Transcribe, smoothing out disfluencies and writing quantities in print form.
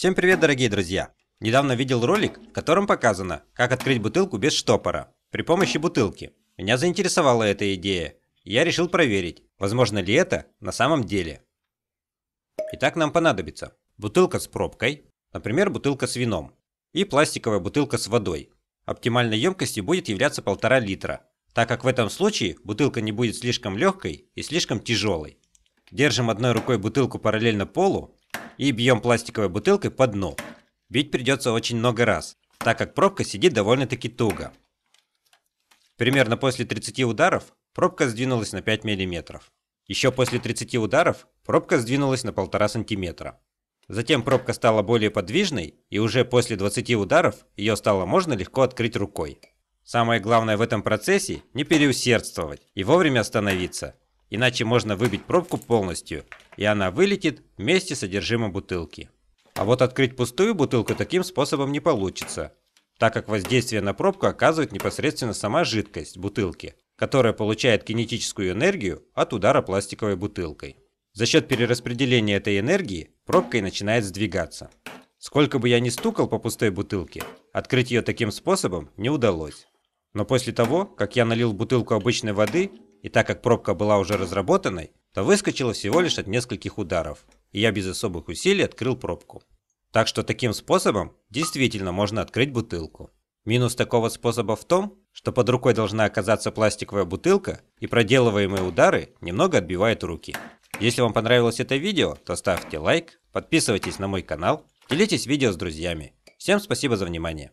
Всем привет, дорогие друзья! Недавно видел ролик, в котором показано, как открыть бутылку без штопора, при помощи бутылки. Меня заинтересовала эта идея, и я решил проверить, возможно ли это на самом деле. Итак, нам понадобится бутылка с пробкой, например, бутылка с вином, и пластиковая бутылка с водой. Оптимальной емкостью будет являться 1,5 литра, так как в этом случае бутылка не будет слишком легкой и слишком тяжелой. Держим одной рукой бутылку параллельно полу, и бьем пластиковой бутылкой по дну. Бить придется очень много раз, так как пробка сидит довольно-таки туго. Примерно после 30 ударов пробка сдвинулась на 5 мм. Еще после 30 ударов пробка сдвинулась на 1,5 см. Затем пробка стала более подвижной, и уже после 20 ударов ее стало можно легко открыть рукой. Самое главное в этом процессе – не переусердствовать и вовремя остановиться. Иначе можно выбить пробку полностью, и она вылетит вместе с содержимым бутылки. А вот открыть пустую бутылку таким способом не получится, так как воздействие на пробку оказывает непосредственно сама жидкость бутылки, которая получает кинетическую энергию от удара пластиковой бутылкой. За счет перераспределения этой энергии пробка и начинает сдвигаться. Сколько бы я ни стукал по пустой бутылке, открыть ее таким способом не удалось. Но после того, как я налил бутылку обычной воды, и так как пробка была уже разработанной, то выскочила всего лишь от нескольких ударов, и я без особых усилий открыл пробку. Так что таким способом действительно можно открыть бутылку. Минус такого способа в том, что под рукой должна оказаться пластиковая бутылка, и проделываемые удары немного отбивают руки. Если вам понравилось это видео, то ставьте лайк, подписывайтесь на мой канал, делитесь видео с друзьями. Всем спасибо за внимание.